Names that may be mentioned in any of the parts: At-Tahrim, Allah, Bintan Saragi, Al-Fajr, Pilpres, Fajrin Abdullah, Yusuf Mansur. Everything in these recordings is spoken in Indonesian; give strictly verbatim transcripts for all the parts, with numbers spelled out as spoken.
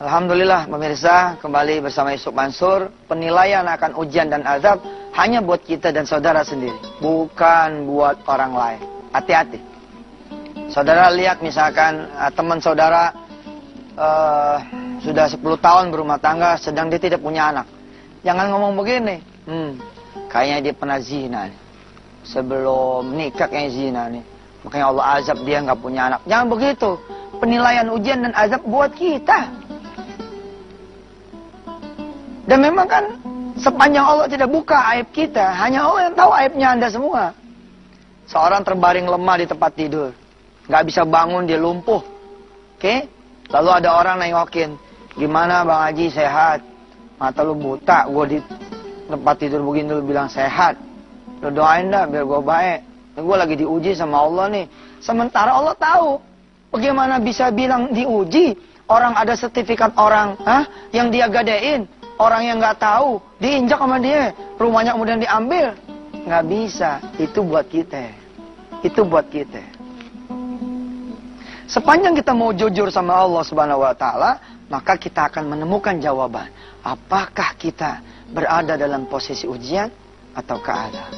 Alhamdulillah pemirsa, kembali bersama Yusuf Mansur. Penilaian akan ujian dan azab hanya buat kita dan saudara sendiri, bukan buat orang lain. Hati-hati. Saudara lihat misalkan teman saudara uh, sudah sepuluh tahun berumah tangga, sedang dia tidak punya anak. Jangan ngomong begini, hmm, kayaknya dia pernah zina nih. Sebelum nikah kayaknya zina nih, makanya Allah azab dia nggak punya anak. Jangan begitu. Penilaian ujian dan azab buat kita. Dan memang kan sepanjang Allah tidak buka aib kita, hanya Allah yang tahu aibnya Anda semua. Seorang terbaring lemah di tempat tidur, nggak bisa bangun, dia lumpuh. Oke? Lalu ada orang nengokin, gimana Bang Haji, sehat? Mata lu buta, gue di tempat tidur begini lu bilang sehat. Lu doain dah biar gue baik. Gue lagi diuji sama Allah nih. Sementara Allah tahu, bagaimana bisa bilang diuji? Orang ada sertifikat orang, hah? Yang dia gadein. Orang yang nggak tahu, diinjak sama dia, rumahnya kemudian diambil. Nggak bisa, itu buat kita. Itu buat kita. Sepanjang kita mau jujur sama Allah Subhanahu wa Ta'ala, maka kita akan menemukan jawaban. Apakah kita berada dalam posisi ujian atau keadaan?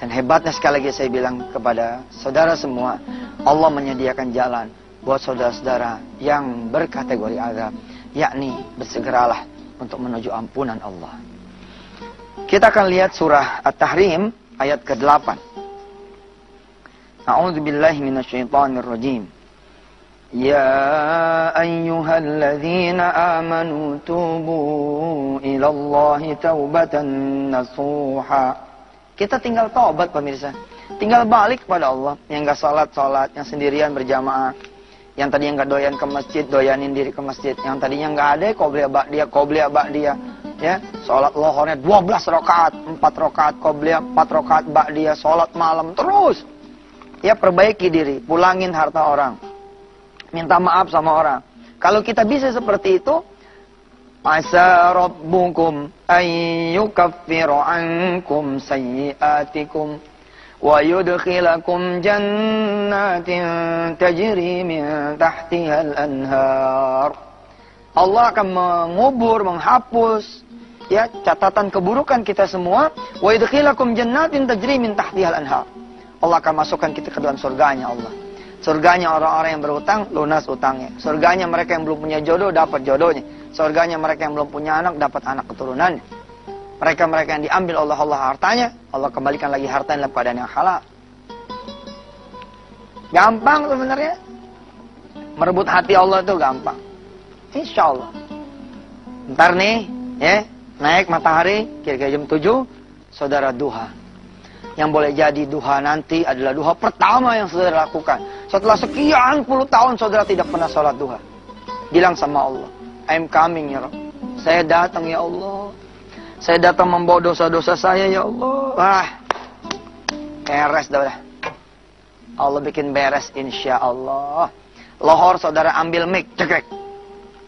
Dan hebatnya sekali lagi saya bilang kepada saudara semua, Allah menyediakan jalan buat saudara-saudara yang berkategori azab, yakni bersegeralah untuk menuju ampunan Allah. Kita akan lihat surah At-Tahrim ayat ke delapan. A'udzubillahi minasyaitonirrajim. Ya ayyuhalladzina amanu tubu ilallahi taubatan nasuha. Kita tinggal taubat pemirsa. Tinggal balik kepada Allah. Yang enggak salat-salat, yang sendirian berjamaah, yang tadinya nggak doyan ke masjid, doyanin diri ke masjid. Yang tadinya nggak ada, qobliyah ba'diyah, qobliyah ba'diyah, ya. Salat lohornya dua belas rakaat, empat rakaat qobliyah, empat rakaat ba'diyah, salat malam terus. Ya, perbaiki diri, pulangin harta orang. Minta maaf sama orang. Kalau kita bisa seperti itu, asa rabbukum ay yukaffiru ankum sayyi'atikum wa yudkhilakum jannatin tajri min tahtihal anhar. Allah akan mengubur, menghapus ya catatan keburukan kita semua. Wa yudkhilakum jannatin tajri min tahtihal anhar. Allah akan masukkan kita ke dalam surganya Allah. Surganya orang-orang yang berutang, lunas utangnya. Surganya mereka yang belum punya jodoh, dapat jodohnya. Surganya mereka yang belum punya anak, dapat anak keturunannya. Mereka-mereka yang diambil Allah Allah hartanya, Allah kembalikan lagi hartanya dalam keadaan yang halal. Gampang sebenarnya. Merebut hati Allah itu gampang. Insya Allah. Ntar nih, ya, naik matahari, kira-kira jam tujuh, saudara duha. Yang boleh jadi duha nanti adalah duha pertama yang saudara lakukan. Setelah sekian puluh tahun saudara tidak pernah sholat duha. Bilang sama Allah, I'm coming ya Rabb. Saya datang ya Allah. Saya datang membawa dosa-dosa saya, ya Allah. Ah, beres dah, dah. Allah bikin beres, insya Allah. Lohor, saudara ambil mic, cekrek.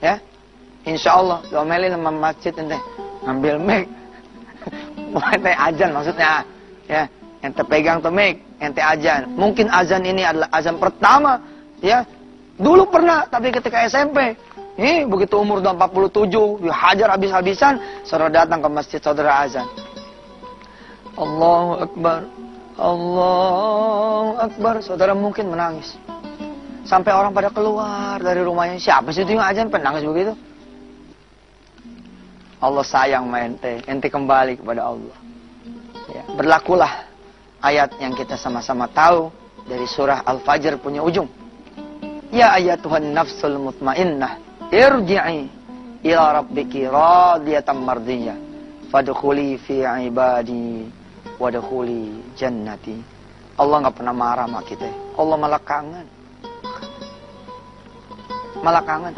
Ya, insya Allah. Domelin sama masjid ente, ambil mic. Ente azan maksudnya, ya. Ente pegang tuh mic, ente azan. Mungkin azan ini adalah azan pertama, ya. Dulu pernah, tapi ketika S M P. Nih, begitu umur udah empat puluh tujuh, dihajar habis-habisan, saudara datang ke masjid, saudara azan. Allahu Akbar, Allahu Akbar. Saudara mungkin menangis. Sampai orang pada keluar dari rumahnya. Siapa sih itu yang azan penangis begitu? Allah sayang sama ente, ente kembali kepada Allah. Ya, berlakulah ayat yang kita sama-sama tahu dari surah Al-Fajr punya ujung. Ya ayatuhan nafsul mutmainnah. Irji'i ila rabbiki radiyatan mardiyah fadkhuli fi ibadi wadkhuli jannati. Allah enggak pernah marah sama kita. Allah malah kangen. Malah kangen.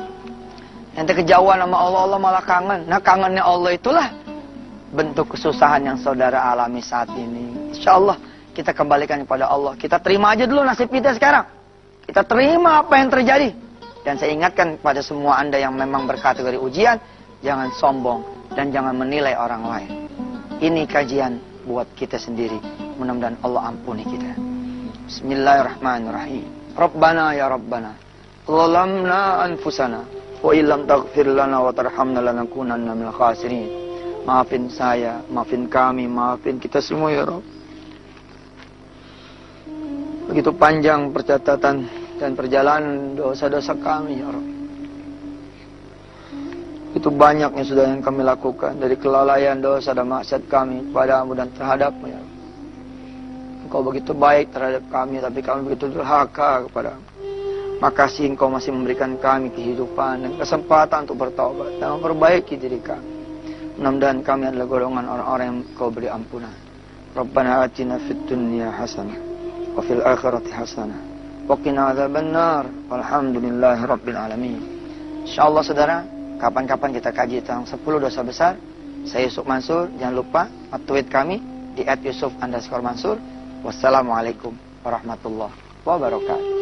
Ente kejauhan sama Allah, Allah malah kangen. Nah, kangennya Allah itulah bentuk kesusahan yang saudara alami saat ini. Insyaallah kita kembalikan kepada Allah. Kita terima aja dulu nasib kita sekarang. Kita terima apa yang terjadi. Dan saya ingatkan kepada semua Anda yang memang berkategori ujian, jangan sombong dan jangan menilai orang lain. Ini kajian buat kita sendiri. Mudah-mudahan Allah ampuni kita. Bismillahirrahmanirrahim. Rabbana ya Rabbana, zalamna anfusana Wa illam taghfir lana wa tarhamna lanakunanna minal khasirin. Maafin saya, maafin kami, maafin kita semua ya Rabb. Begitu panjang percatatan dan perjalanan dosa-dosa kami ya Rabb. Itu banyaknya sudah yang kami lakukan dari kelalaian dosa dan maksiat kami kepada-Mu dan terhadap-Mu ya Rabb. Engkau begitu baik terhadap kami, tapi kami begitu durhaka kepada-Mu. Makasih Engkau masih memberikan kami kehidupan dan kesempatan untuk bertaubat dan memperbaiki diri kami. Mudah-mudahan kami adalah golongan orang-orang yang Engkau beri ampunan. Rabbana atina fid dunya hasanah wa fil akhirati hasanah wa qina adzabannar. Walhamdulillahirabbil alamin. Insyaallah saudara, kapan-kapan kita kaji tentang sepuluh dosa besar. Saya Yusuf Mansur, jangan lupa tweet kami di at yusuf underscore mansur. Wassalamualaikum warahmatullahi wabarakatuh.